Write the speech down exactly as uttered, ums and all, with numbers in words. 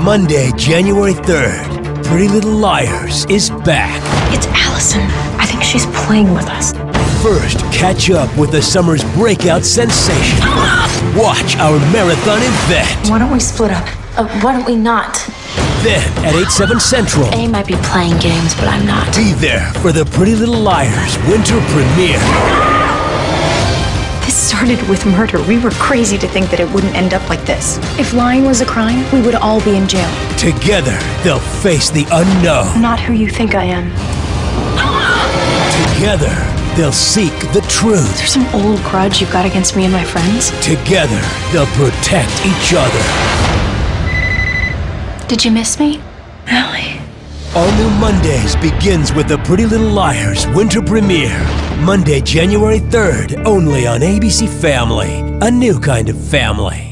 Monday, January third, Pretty Little Liars is back. It's Allison. I think she's playing with us. First, catch up with the summer's breakout sensation. Watch our marathon event. Why don't we split up? Uh, why don't we not? Then, at eight, seven central. A might be playing games, but I'm not. Be there for the Pretty Little Liars winter premiere. This started with murder. We were crazy to think that it wouldn't end up like this. If lying was a crime, we would all be in jail. Together, they'll face the unknown. I'm not who you think I am. Together, they'll seek the truth. There's some old grudge you've got against me and my friends. Together, they'll protect each other. Did you miss me? Allie. All New Mondays begins with the Pretty Little Liars winter premiere. Monday, January third, only on A B C Family. A new kind of family.